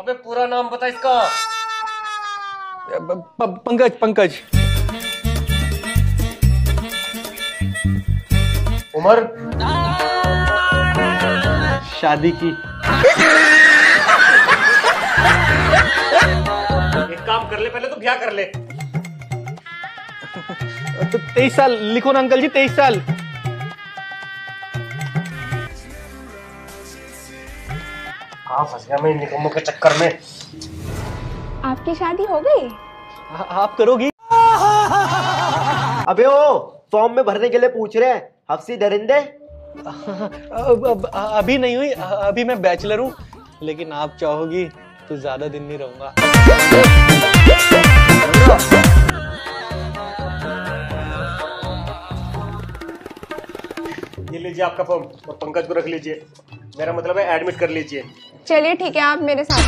अबे पूरा नाम बता इसका। पंकज। पंकज उमर। शादी की। एक काम कर ले, पहले तो ब्याह कर ले। तो 23 साल लिखो ना अंकल जी, 23 साल। कहाँ फंस गया मैं इन निकम्मों के चक्कर में। आपकी शादी हो गई? आप करोगी? अबे ओ फॉर्म में भरने के लिए पूछ रहे हैं हफ्सी दरिंदे। अभी नहीं हुई, अभी मैं बैचलर हूँ, लेकिन आप चाहोगी तो ज्यादा दिन नहीं रहूंगा। ये लीजिए आपका फॉर्म, पंकज को रख लीजिए, मेरा मतलब है एडमिट कर लीजिए। चलिए ठीक है, आप मेरे साथ।